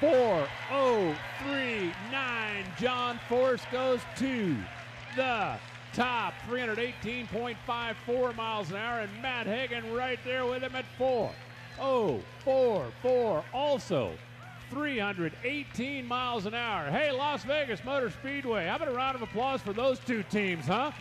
4:03.9. John Force goes to the top, 318.54 miles an hour, and Matt Hagan right there with him at 4:044, also 318 miles an hour. Hey, Las Vegas Motor Speedway, how about a round of applause for those two teams, huh?